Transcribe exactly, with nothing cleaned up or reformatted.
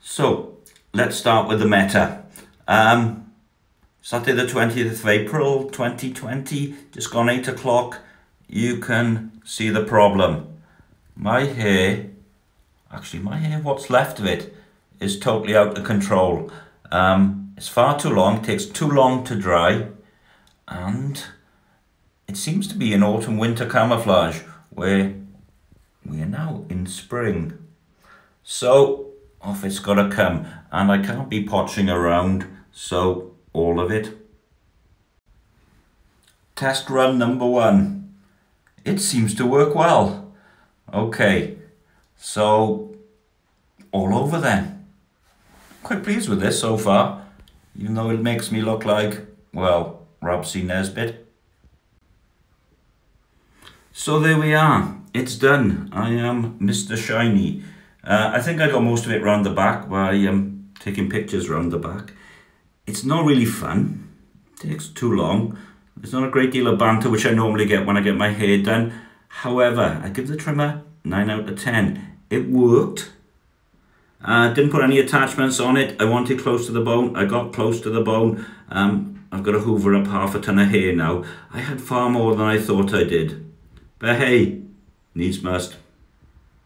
So let's start with the meta. Um, Saturday the twentieth of April twenty twenty, just gone eight o'clock, you can see the problem. My hair, actually my hair, what's left of it, is totally out of control. Um, it's far too long, takes too long to dry, and it seems to be an autumn-winter camouflage where we are now in spring. So off it's got to come, and I can't be potching around, so all of it. Test run number one. It seems to work well. Okay, so all over then. Quite pleased with this so far, even though it makes me look like, well, Rob C. Nesbitt. So there we are, it's done. I am Mister Shiny. Uh, I think I got most of it round the back by um, taking pictures round the back. It's not really fun, it takes too long. There's not a great deal of banter, which I normally get when I get my hair done. However, I give the trimmer nine out of ten. It worked. Uh, didn't put any attachments on it. I wanted close to the bone. I got close to the bone. Um, I've got to hoover up half a ton of hair now. I had far more than I thought I did. But hey, needs must.